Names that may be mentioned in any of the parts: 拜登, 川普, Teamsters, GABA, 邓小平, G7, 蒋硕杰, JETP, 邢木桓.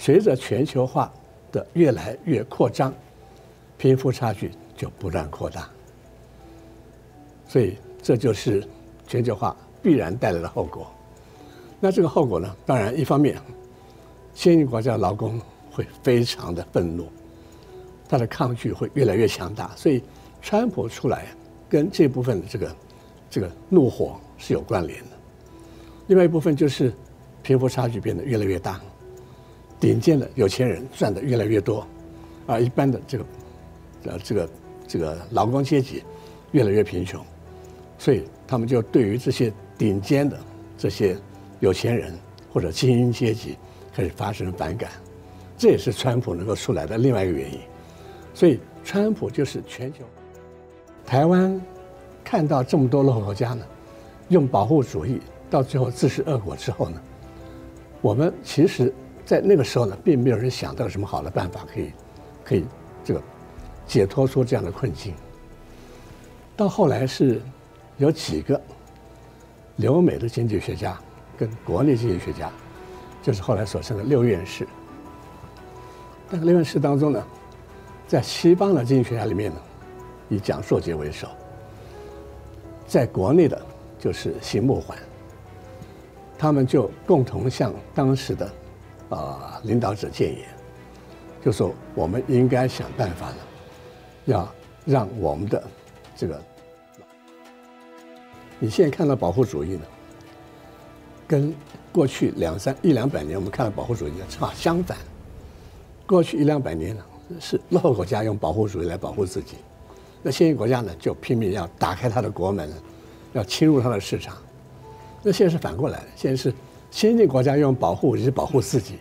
随着全球化的越来越扩张，贫富差距就不断扩大。所以这就是全球化必然带来的后果。那这个后果呢？当然，一方面，先进国家劳工会非常的愤怒，他的抗拒会越来越强大。所以，川普出来跟这部分的这个怒火是有关联的。另外一部分就是贫富差距变得越来越大，顶尖的有钱人赚的越来越多，而一般的这个劳工阶级越来越贫穷，所以他们就对于这些顶尖的这些有钱人或者精英阶级开始发生反感，这也是川普能够出来的另外一个原因。所以，川普就是全球。台湾看到这么多落后国家呢，用保护主义到最后自食恶果之后呢，我们其实，在那个时候呢，并没有人想到什么好的办法可以这个解脱出这样的困境。到后来是有几个留美的经济学家。跟国内经济学家，就是后来所称的六院士。但六院士当中呢，在西方的经济学家里面呢，以蒋硕杰为首；在国内的，就是邢木桓。他们就共同向当时的领导者建言，就说我们应该想办法呢，要让我们的这个，你现在看到保护主义呢。跟过去一两百年我们看到保护主义的正好相反，过去一两百年呢是落后国家用保护主义来保护自己，那先进国家呢就拼命要打开它的国门，要侵入它的市场。那现在是反过来，现在是先进国家用保护主义保护自己，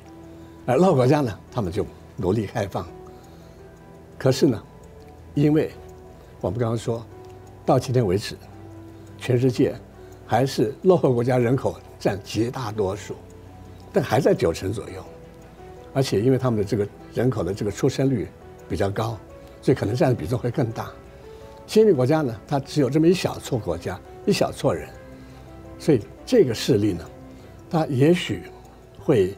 而落后国家呢他们就努力开放。可是呢，因为我们刚刚说到今天为止，全世界还是落后国家人口占绝大多数，但还在90%左右，而且因为他们的这个人口的这个出生率比较高，所以可能占的比重会更大。先进国家呢，它只有这么一小撮国家，一小撮人，所以这个势力呢，它也许会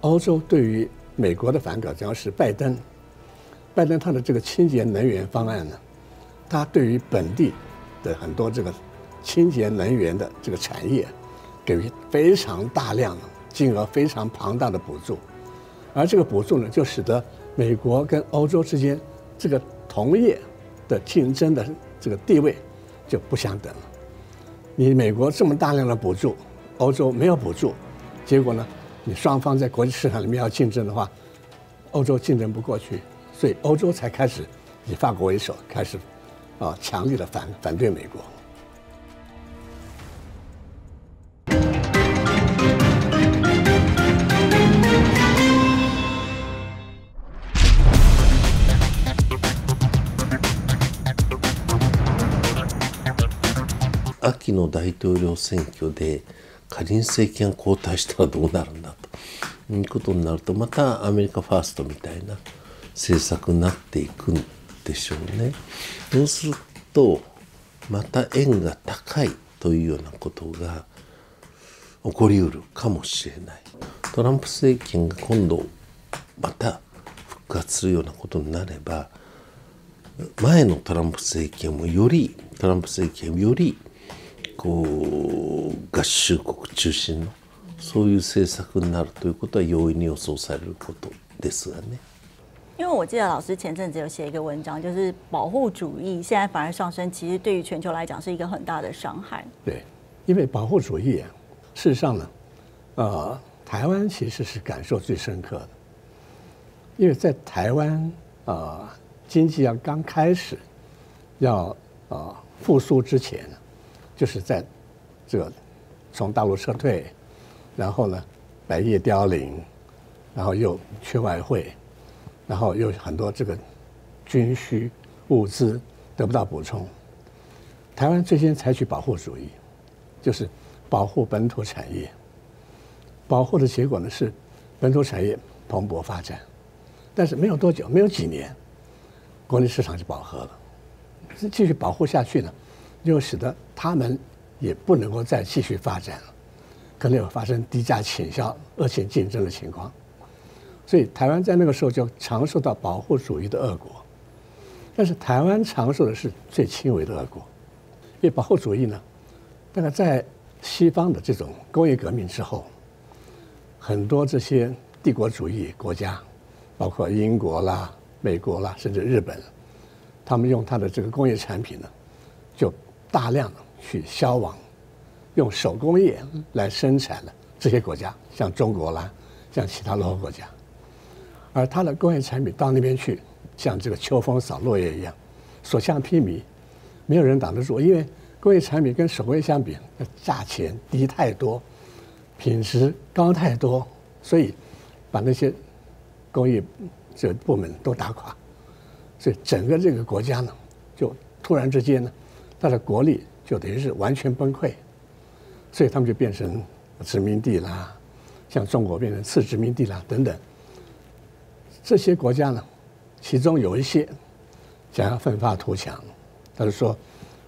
欧洲对于美国的反感，主要是拜登他的这个清洁能源方案呢，他对于本地的很多这个清洁能源的这个产业，给予非常大量的金额非常庞大的补助，而这个补助呢，就使得美国跟欧洲之间这个同业的竞争的这个地位就不相等了。你美国这么大量的补助，欧洲没有补助，结果呢，你双方在国际市场里面要竞争的话，欧洲竞争不过去，所以欧洲才开始以法国为首开始强力的反对美国。秋の大統領選挙で仮に政権交代したらどうなるんだということになると、またアメリカファーストみたいな政策になっていくんでしょうね。そうするとまた円が高いというようなことが起こりうるかもしれない。トランプ政権が今度また復活するようなことになれば、前のトランプ政権よりこう合衆国中心のそういう政策になるということは容易に予想されることですがね。因为我记得老师前阵子有写一个文章，就是保护主义现在反而上升，其实对于全球来讲是一个很大的伤害。对，因为保护主义事实上呢，台湾其实是感受最深刻的，因为在台湾经济刚开始要复苏之前呢，就是在这个从大陆撤退，然后呢百业凋零，然后又缺外汇。然后有很多这个军需物资得不到补充，台湾最先采取保护主义，就是保护本土产业。保护的结果呢是本土产业蓬勃发展，但是没有多久，没有几年，国内市场就饱和了。继续保护下去呢，又使得他们也不能够再继续发展了。可能有发生低价倾销、恶性竞争的情况。所以台湾在那个时候就尝受到保护主义的恶果，但是台湾尝受的是最轻微的恶果，因为保护主义呢，大概在西方的这种工业革命之后，很多这些帝国主义国家，包括英国啦、美国啦，甚至日本，他们用他的这个工业产品呢，就大量的去销往用手工业来生产的这些国家，像中国啦，像其他落后国家。而它的工业产品到那边去，像这个秋风扫落叶一样，所向披靡，没有人挡得住。因为工业产品跟手工业相比，价钱低太多，品质高太多，所以把那些工业这部门都打垮。所以整个这个国家呢，就突然之间呢，它的国力就等于是完全崩溃。所以他们就变成殖民地啦，像中国变成次殖民地啦等等。这些国家呢，其中有一些想要奋发图强，他就说：“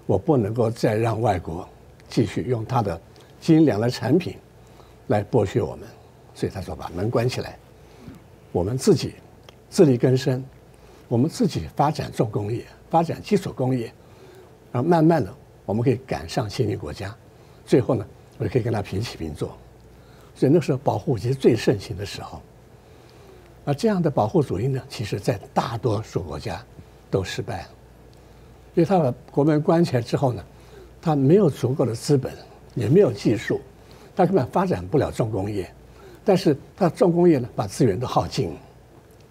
我不能够再让外国继续用他的精良的产品来剥削我们。”所以他说：“把门关起来，我们自己自力更生，我们自己发展重工业，发展基础工业，然后慢慢的我们可以赶上先进国家。”最后呢，我可以跟他平起平坐，所以那时候保护主义最盛行的时候。而这样的保护主义呢，其实在大多数国家都失败了，因为他把国门关起来之后呢，他没有足够的资本，也没有技术，他根本发展不了重工业。但是他重工业呢，把资源都耗尽，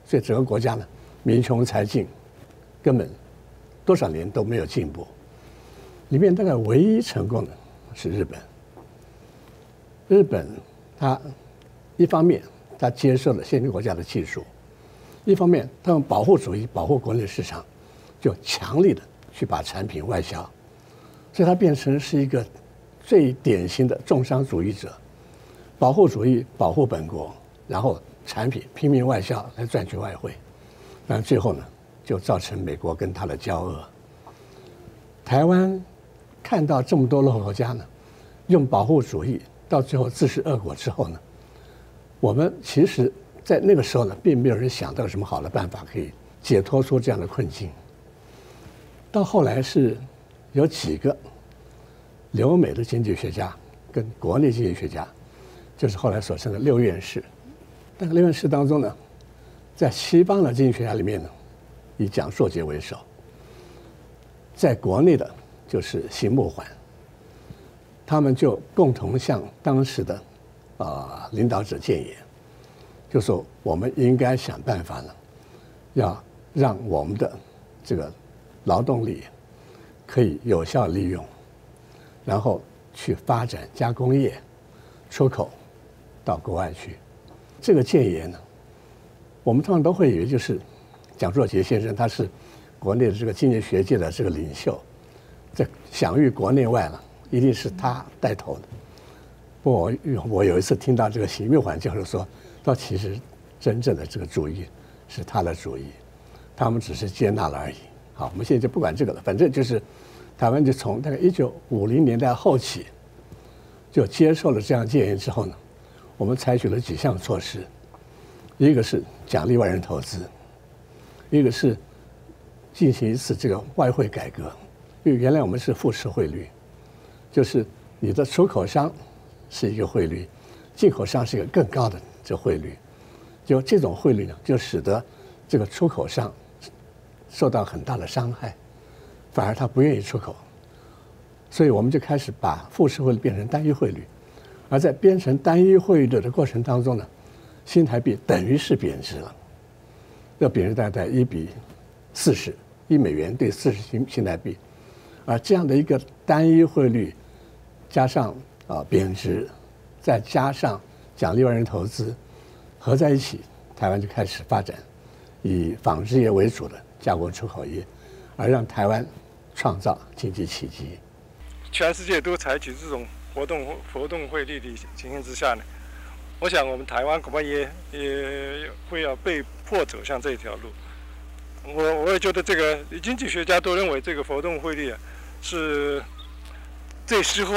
所以整个国家呢，民穷财尽，根本多少年都没有进步。里面大概唯一成功的是日本。日本它一方面它接受了先进国家的技术，一方面它用保护主义保护国内市场，就强力的去把产品外销，所以它变成是一个最典型的重商主义者，保护主义保护本国，然后产品拼命外销来赚取外汇，但最后呢就造成美国跟它的交恶。台湾看到这么多落后国家呢，用保护主义到最后自食恶果之后呢，我们其实在那个时候呢，并没有人想到什么好的办法可以解脱出这样的困境。到后来是有几个留美的经济学家跟国内经济学家，就是后来所称的六院士。但六院士当中呢，在西方的经济学家里面呢，以蒋硕杰为首，在国内的就是邢木桓，他们就共同向当时的领导者建言，就说我们应该想办法呢，要让我们的这个劳动力可以有效利用，然后去发展加工业，出口到国外去。这个建言呢，我们通常都会以为就是蒋硕杰先生他是国内的这个经济学界的这个领袖。在享誉国内外了，一定是他带头的。不过我有一次听到这个邢木桓教授说，到其实真正的这个主义是他的主义，他们只是接纳了而已。好，我们现在就不管这个了，反正就是台湾就从大概1950年代后期就接受了这样建议之后呢，我们采取了几项措施，一个是奖励外人投资，一个是进行一次这个外汇改革。因为原来我们是负十汇率，就是你的出口商是一个汇率，进口商是一个更高的这汇率，就这种汇率呢，就使得这个出口商受到很大的伤害，反而他不愿意出口，所以我们就开始把负十汇率变成单一汇率。而在变成单一汇率的过程当中呢，新台币等于是贬值了，要贬值大概1比40，$1对40新台币。而这样的一个单一汇率加上贬值，再加上奖励外人投资，合在一起，台湾就开始发展以纺织业为主的加工出口业，而让台湾创造经济奇迹。全世界都采取这种活动汇率的情形之下呢，我想我们台湾恐怕也会要被迫走向这条路。我也觉得这个经济学家都认为这个活动汇率是最适合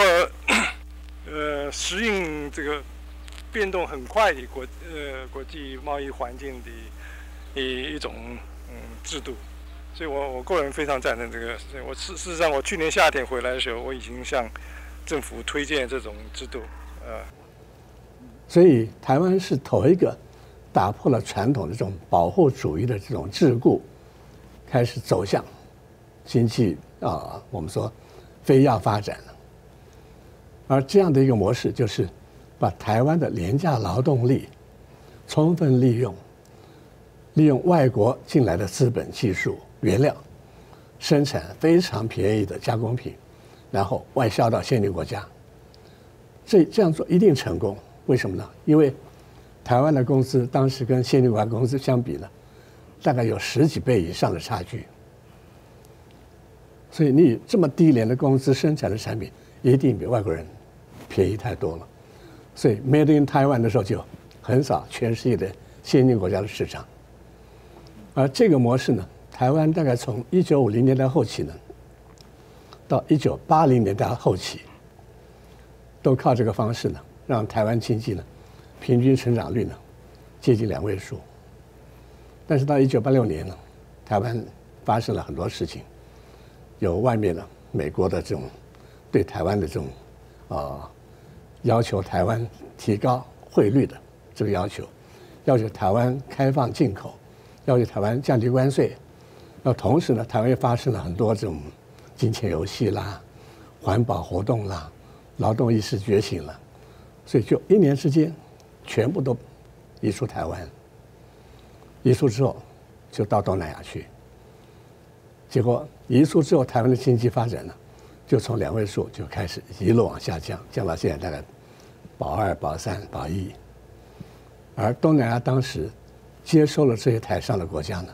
适应这个变动很快的国际贸易环境的一种制度。所以我个人非常赞成这个。我事实上，我去年夏天回来的时候，我已经向政府推荐这种制度。所以台湾是头一个打破了传统的这种保护主义的这种桎梏，开始走向经济我们说非亚发展了。而这样的一个模式，就是把台湾的廉价劳动力充分利用，利用外国进来的资本、技术、原料，生产非常便宜的加工品，然后外销到先进国家。这样做一定成功，为什么呢？因为台湾的工资当时跟先进国家工资相比呢，大概有十几倍以上的差距。所以你以这么低廉的工资生产的产品，一定比外国人便宜太多了。所以 Made in Taiwan 的时候就横扫全世界的先进国家的市场。而这个模式呢，台湾大概从1950年代后期呢，到1980年代后期，都靠这个方式呢，让台湾经济呢，平均成长率呢接近2位数，但是到1986年呢，台湾发生了很多事情，有外面的美国的这种对台湾的这种要求台湾提高汇率的这个要求，要求台湾开放进口，要求台湾降低关税，那同时呢，台湾又发生了很多这种金钱游戏啦、环保活动啦、劳动意识觉醒了，所以就1年之间。全部都移出台湾，移出之后就到东南亚去。结果移出之后，台湾的经济发展呢，就从2位数就开始一路往下降，降到现在大概保2、保3、保1。而东南亚当时接收了这些台商的国家呢，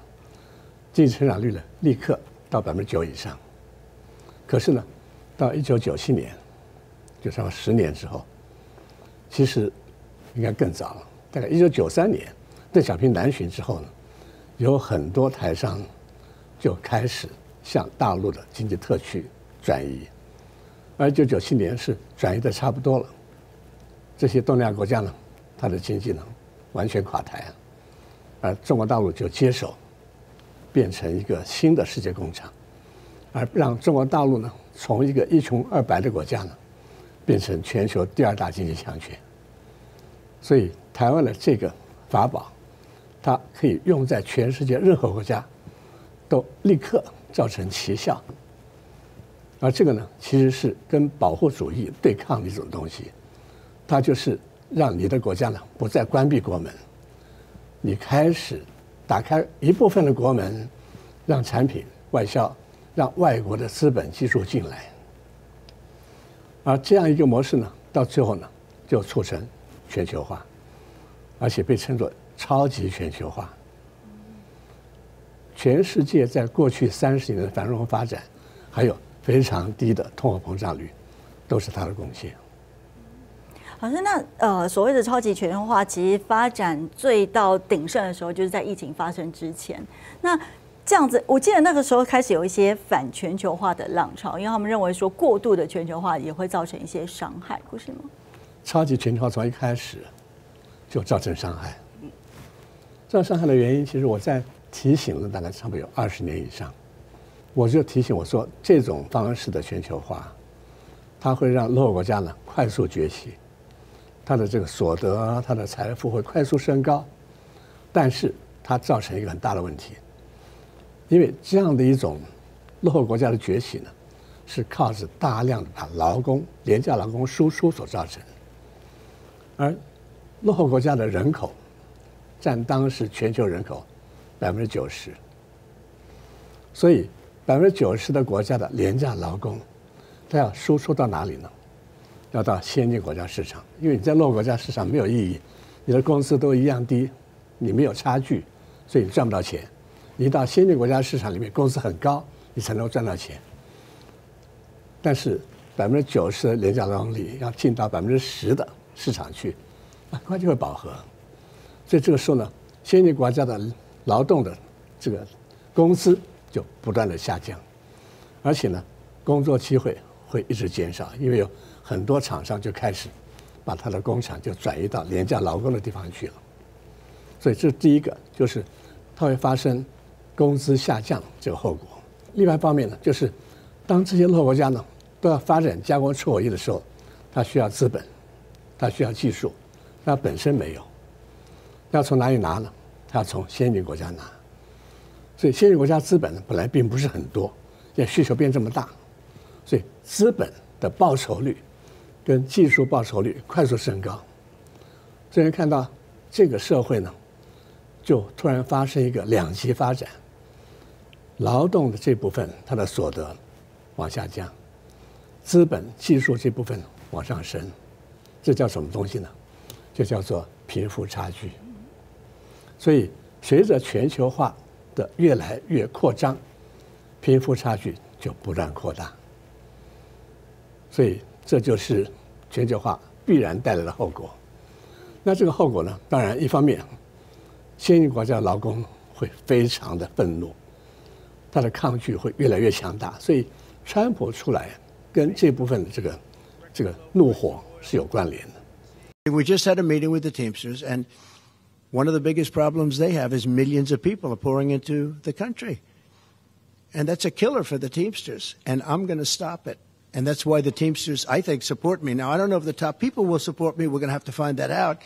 经济成长率呢立刻到9%以上。可是呢，到1997年，就差不多10年之后，其实。应该更早了，大概1993年，邓小平南巡之后呢，有很多台商就开始向大陆的经济特区转移，而1997年是转移的差不多了，这些东南亚国家呢，它的经济呢完全垮台，而中国大陆就接手，变成一个新的世界工厂，而让中国大陆呢从一个一穷二白的国家呢，变成全球第2大经济强权。所以台湾的这个法宝，它可以用在全世界任何国家，都立刻造成奇效。而这个呢，其实是跟保护主义对抗的一种东西，它就是让你的国家呢不再关闭国门，你开始打开一部分的国门，让产品外销，让外国的资本技术进来。而这样一个模式呢，到最后呢，就促成全球化，而且被称作超级全球化。全世界在过去30年的繁荣发展，还有非常低的通货膨胀率，都是它的贡献。老师，那所谓的超级全球化，其实发展最到鼎盛的时候，就是在疫情发生之前。那这样子，我记得那个时候开始有一些反全球化的浪潮，因为他们认为说过度的全球化也会造成一些伤害，不是吗？超级全球化从一开始就造成伤害，这样伤害的原因，其实我在提醒了大概差不多有20年以上，我就提醒我说，这种方式的全球化，它会让落后国家呢快速崛起，它的这个所得啊，它的财富会快速升高，但是它造成一个很大的问题，因为这样的一种落后国家的崛起呢，是靠着大量的把劳工、廉价劳工输出所造成的。而落后国家的人口占当时全球人口90%，所以90%的国家的廉价劳工，它要输出到哪里呢？要到先进国家市场，因为你在落后国家市场没有意义，你的工资都一样低，你没有差距，所以你赚不到钱。你到先进国家市场里面，工资很高，你才能赚到钱。但是90%的廉价劳动力要进到10%的市场去，很快就会饱和。所以这个时候呢，先进国家的劳动的这个工资就不断的下降，而且呢，工作机会会一直减少，因为有很多厂商就开始把他的工厂就转移到廉价劳工的地方去了。所以这第一个就是它会发生工资下降这个后果。另外一方面呢，就是当这些落后国家呢都要发展加工出口业的时候，它需要资本，它需要技术，它本身没有，要从哪里拿呢？它要从先进国家拿。所以先进国家资本呢本来并不是很多，现在需求变这么大，所以资本的报酬率跟技术报酬率快速升高。所以看到这个社会呢，就突然发生一个两极发展，劳动的这部分它的所得往下降，资本技术这部分往上升，这叫什么东西呢？就叫做贫富差距。所以随着全球化的越来越扩张，贫富差距就不断扩大。所以这就是全球化必然带来的后果。那这个后果呢，当然一方面先进国家的劳工会非常的愤怒，他的抗拒会越来越强大，所以川普出来跟这部分的这个怒火是有关联的。We just had a meeting with the Teamsters, and one of the biggest problems they have is millions of people are pouring into the country, and that's a killer for the Teamsters. And I'm going to stop it, and that's why the Teamsters, I think, support me. Now I don't know if the top people will support me. We're going to have to find that out,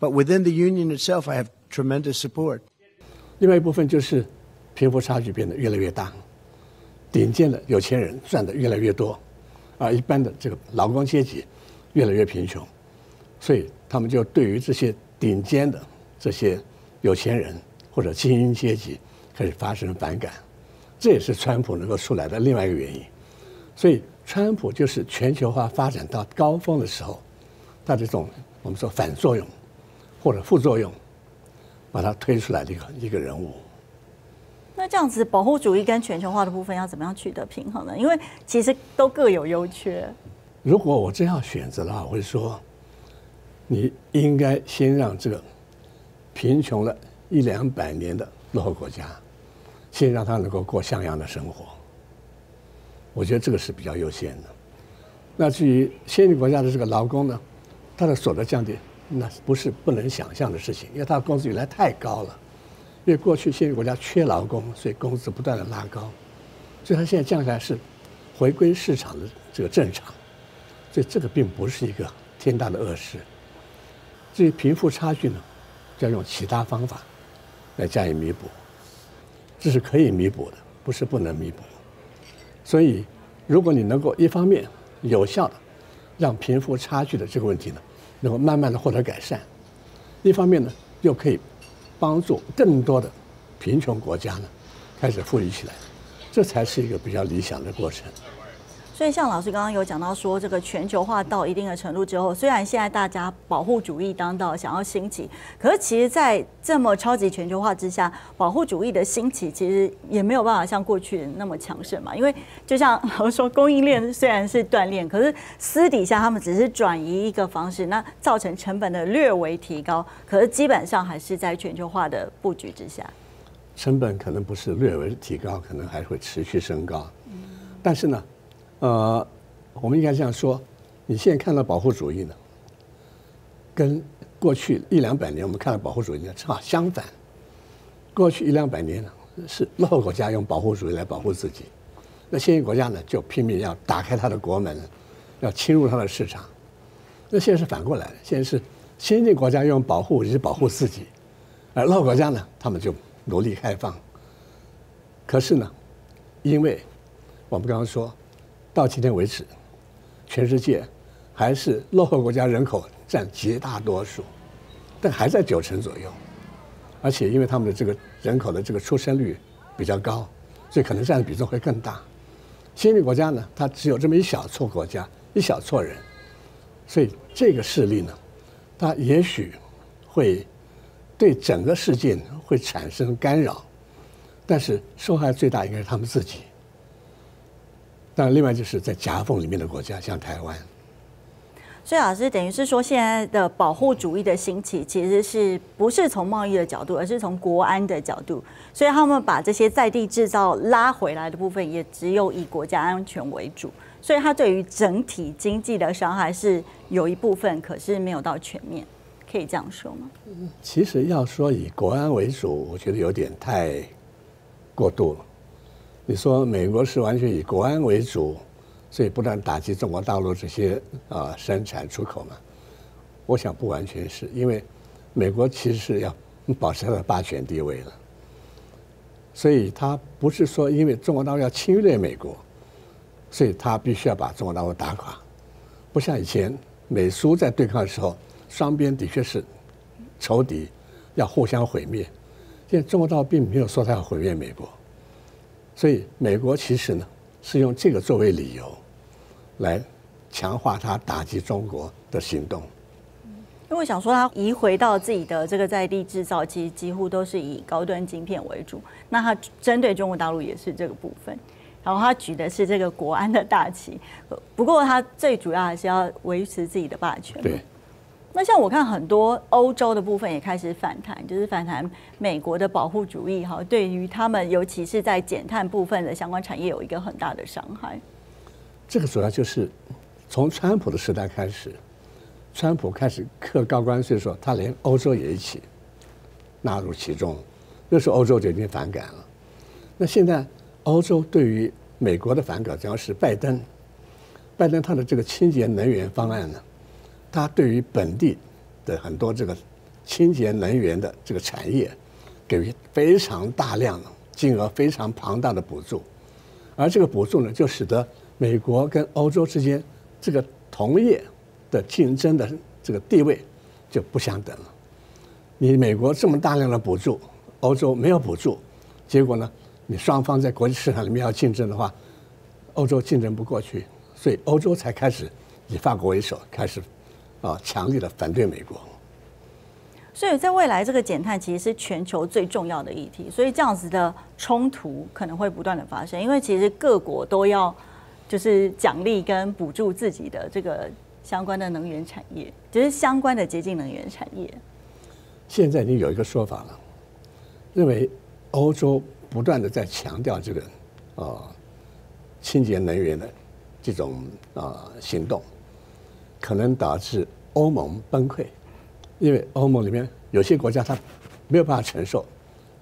but within the union itself, I have.tremendous support。 另外一部分就是贫富差距变得越来越大，顶尖的有钱人赚的越来越多，而一般的这个劳工阶级越来越贫穷，所以他们就对于这些顶尖的这些有钱人或者精英阶级开始发生反感，这也是川普能够出来的另外一个原因。所以川普就是全球化发展到高峰的时候，它这种我们说反作用或者副作用把他推出来的一个人物。那这样子，保护主义跟全球化的部分要怎么样取得平衡呢？因为其实都各有优缺。如果我真要选择的话，我会说，你应该先让这个贫穷了一两百年的落后国家，先让他能够过像样的生活。我觉得这个是比较优先的。那至于先进国家的这个劳工呢，他的所得降低，那不是不能想象的事情，因为他的工资原来太高了，因为过去先进国家缺劳工，所以工资不断的拉高，所以他现在降下来是回归市场的这个正常，所以这个并不是一个天大的恶事。至于贫富差距呢，就要用其他方法来加以弥补，这是可以弥补的，不是不能弥补。所以如果你能够一方面有效的让贫富差距的这个问题呢能够慢慢的获得改善，一方面呢，又可以帮助更多的贫穷国家呢开始富裕起来，这才是一个比较理想的过程。所以，像老师刚刚有讲到说，这个全球化到一定的程度之后，虽然现在大家保护主义当道，想要兴起，可是其实，在这么超级全球化之下，保护主义的兴起其实也没有办法像过去那么强盛嘛。因为就像老师说，供应链虽然是断裂，可是私底下他们只是转移一个方式，那造成成本的略微提高，可是基本上还是在全球化的布局之下，成本可能不是略微提高，可能还会持续升高。但是呢。我们应该这样说，你现在看到保护主义呢，跟过去一两百年我们看到保护主义呢正好相反。过去一两百年呢，是落后国家用保护主义来保护自己，那先进国家呢就拼命要打开它的国门，要侵入它的市场。那现在是反过来的，现在是先进国家用保护主义保护自己，而落后国家呢，他们就努力开放。可是呢，因为我们刚刚说。到今天为止，全世界还是落后国家人口占极大多数，但还在9%左右。而且因为他们的这个人口的这个出生率比较高，所以可能占的比重会更大。先进国家呢，它只有这么一小撮国家、一小撮人，所以这个势力呢，它也许会对整个世界会产生干扰，但是受害最大应该是他们自己。当然，另外就是在夹缝里面的国家，像台湾。所以老师等于是说，现在的保护主义的兴起，其实是不是从贸易的角度，而是从国安的角度。所以他们把这些在地制造拉回来的部分，也只有以国家安全为主。所以它对于整体经济的伤害是有一部分，可是没有到全面，可以这样说吗？其实要说以国安为主，我觉得有点太过度了。你说美国是完全以国安为主，所以不断打击中国大陆这些生产出口嘛？我想不完全是，因为美国其实是要保持它的霸权地位了。 所以，他不是说因为中国大陆要侵略美国，所以他必须要把中国大陆打垮。不像以前美苏在对抗的时候，双边的确是仇敌，要互相毁灭。现在中国大陆并没有说他要毁灭美国，所以美国其实呢是用这个作为理由，来强化他打击中国的行动。 因为我想说，它移回到自己的这个在地制造，其实几乎都是以高端晶片为主。那它针对中国大陆也是这个部分。然后它举的是这个国安的大旗，不过它最主要还是要维持自己的霸权。对。那像我看很多欧洲的部分也开始反弹，就是反弹美国的保护主义，哈，对于他们尤其是在减碳部分的相关产业有一个很大的伤害。这个主要就是从川普的时代开始。 川普开始课高关税的时候，他连欧洲也一起纳入其中，那时候欧洲就已经反感了。那现在欧洲对于美国的反感，主要是拜登他的这个清洁能源方案呢，他对于本地的很多这个清洁能源的这个产业，给予非常大量的金额非常庞大的补助，而这个补助呢，就使得美国跟欧洲之间这个同业 的竞争的这个地位就不相等了。你美国这么大量的补助，欧洲没有补助，结果呢，你双方在国际市场里面要竞争的话，欧洲竞争不过去，所以欧洲才开始以法国为首，开始强力的反对美国。所以在未来，这个减碳其实是全球最重要的议题，所以这样子的冲突可能会不断的发生，因为其实各国都要就是奖励跟补助自己的这个 相关的能源产业，就是相关的洁净能源产业。现在已经有一个说法了，认为欧洲不断的在强调这个清洁能源的这种行动，可能导致欧盟崩溃，因为欧盟里面有些国家它没有办法承受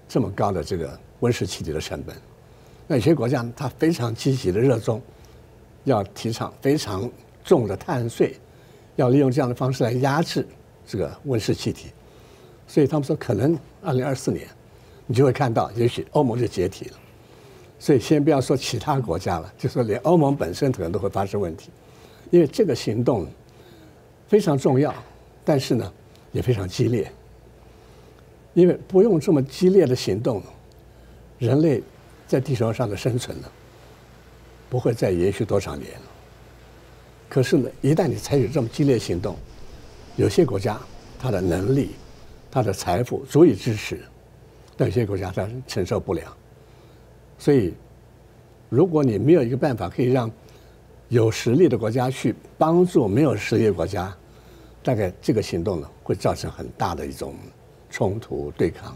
这么高的这个温室气体的成本，那有些国家它非常积极的热衷要提倡非常 重的碳税，要利用这样的方式来压制这个温室气体，所以他们说可能2024年你就会看到，也许欧盟就解体了。所以先不要说其他国家了，就说连欧盟本身可能都会发生问题，因为这个行动非常重要，但是呢也非常激烈，因为不用这么激烈的行动，人类在地球上的生存呢不会再延续多少年了。 可是呢，一旦你采取这么激烈行动，有些国家它的能力、它的财富足以支持，但有些国家它承受不了。所以，如果你没有一个办法可以让有实力的国家去帮助没有实力的国家，大概这个行动呢会造成很大的一种冲突对抗。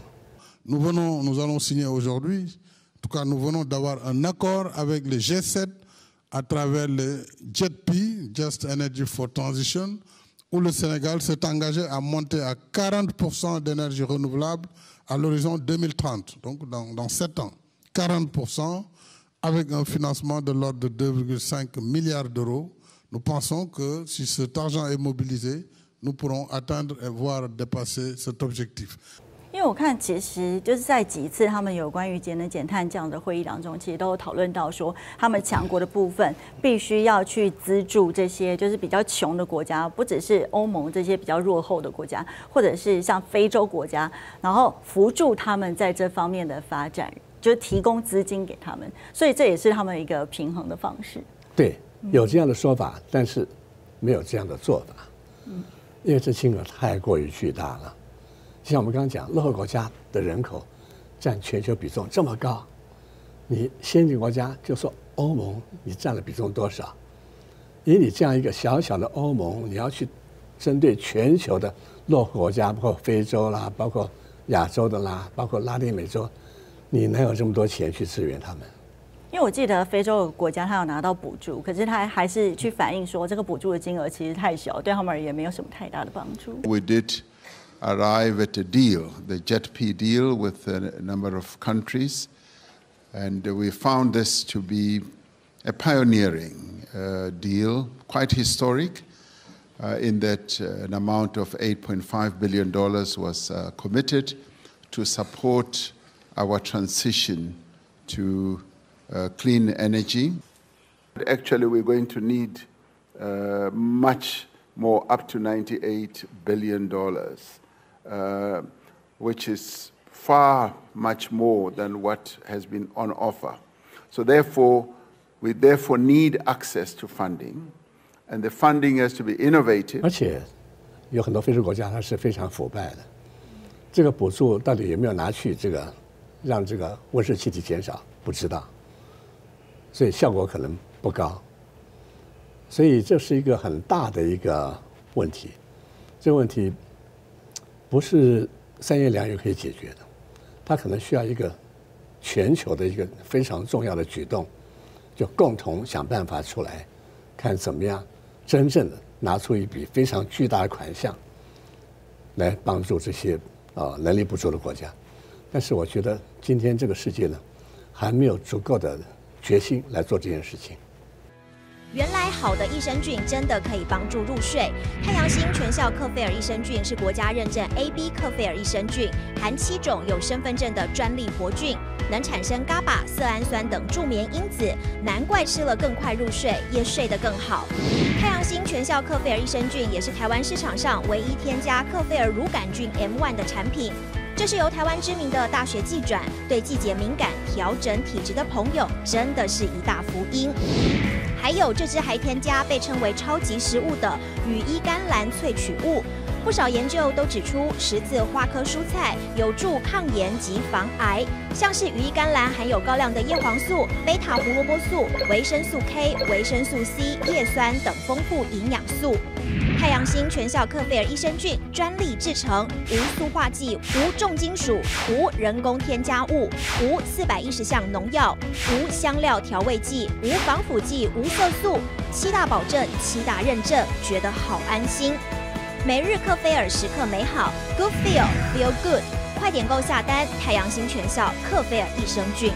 Nous allons signer aujourd'hui, en tout cas nous venons d'avoir un accord avec le G7. À travers le JETP, Just Energy for Transition, où le Sénégal s'est engagé à monter à 40% d'énergie renouvelable à l'horizon 2030, donc dans 7 ans. 40% avec un financement de l'ordre de 2,5 milliards d'euros. Nous pensons que si cet argent est mobilisé, nous pourrons atteindre et voire dépasser cet objectif. 因为我看，其实就是在几次他们有关于节能减碳这样的会议当中，其实都有讨论到说，他们强国的部分必须要去资助这些就是比较穷的国家，不只是欧盟这些比较落后的国家，或者是像非洲国家，然后扶助他们在这方面的发展，就是提供资金给他们，所以这也是他们一个平衡的方式。对，有这样的说法，但是没有这样的做法，因为这金额太过于巨大了。 像我们刚刚讲，落后国家的人口占全球比重这么高，你先进国家就说欧盟你占了比重多少？以你这样一个小小的欧盟，你要去针对全球的落后国家，包括非洲啦，包括亚洲的啦，包括拉丁美洲，你哪有这么多钱去支援他们？因为我记得非洲有国家它有拿到补助，可是它还是去反映说这个补助的金额其实太小，对他们而言没有什么太大的帮助。We did arrive at a deal, the JETP deal, with a number of countries, and we found this to be a pioneering deal, quite historic, in that an amount of $8.5 billion was committed to support our transition to clean energy. Actually, we're going to need much more, up to $98 billion, which is far much more than what has been on offer. So therefore, we therefore need access to funding, and the funding has to be innovative. 而且有很多非洲国家它是非常腐败的，这个补助到底有没有拿去这个让这个温室气体减少，不知道，所以效果可能不高。所以这是一个很大的一个问题，这个问题不是三言两语可以解决的，它可能需要一个全球的一个非常重要的举动，就共同想办法出来，看怎么样真正的拿出一笔非常巨大的款项来帮助这些能力不足的国家。但是我觉得今天这个世界呢，还没有足够的决心来做这件事情。原来好的益生菌真的可以帮助入睡。太阳星全效克菲尔益生菌是国家认证 AB 克菲尔益生菌，含7种有身份证的专利活菌，能产生 GABA、色氨酸等助眠因子，难怪吃了更快入睡，也睡得更好。太阳星全效克菲尔益生菌也是台湾市场上唯一添加克菲尔乳杆菌 M1 的产品。这是由台湾知名的大学季转，对季节敏感、调整体质的朋友真的是一大福音。还有这支还添加被称为超级食物的羽衣甘蓝萃取物，不少研究都指出十字花科蔬菜有助抗炎及防癌。像是羽衣甘蓝含有高量的叶黄素、贝塔胡萝卜素、维生素 K、维生素 C、叶酸等丰富营养素。太阳星全效克菲尔益生菌专利制成，无塑化剂、无重金属、无人工添加物、无410项农药、无香料调味剂、无防腐剂、无色素，7大保证、7大认证，觉得好安心。每日克菲尔时刻美好 ，Good Feel Feel Good， 快点购下单！太阳星全效克菲尔益生菌。